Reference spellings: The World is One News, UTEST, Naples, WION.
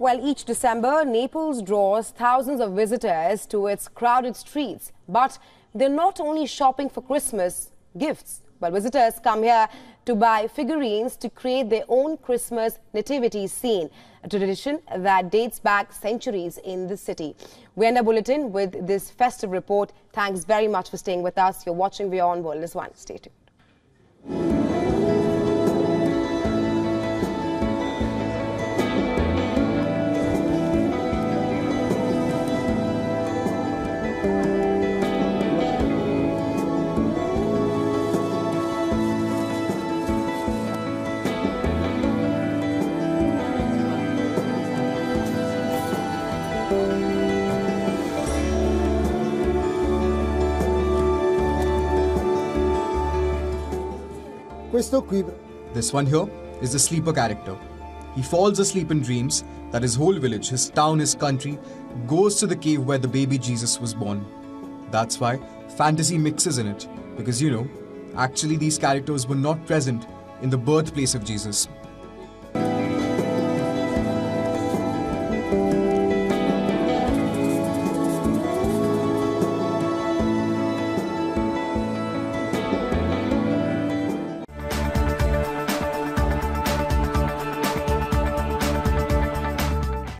Well, each December, Naples draws thousands of visitors to its crowded streets. But they're not only shopping for Christmas gifts, but visitors come here to buy figurines to create their own Christmas nativity scene, a tradition that dates back centuries in the city. We end our bulletin with this festive report. Thanks very much for staying with us. You're watching WION World is One. Stay tuned. This one here is the sleeper character. He falls asleep in dreams that his whole village, his town, his country goes to the cave where the baby Jesus was born. That's why fantasy mixes in it, because actually these characters were not present in the birthplace of Jesus.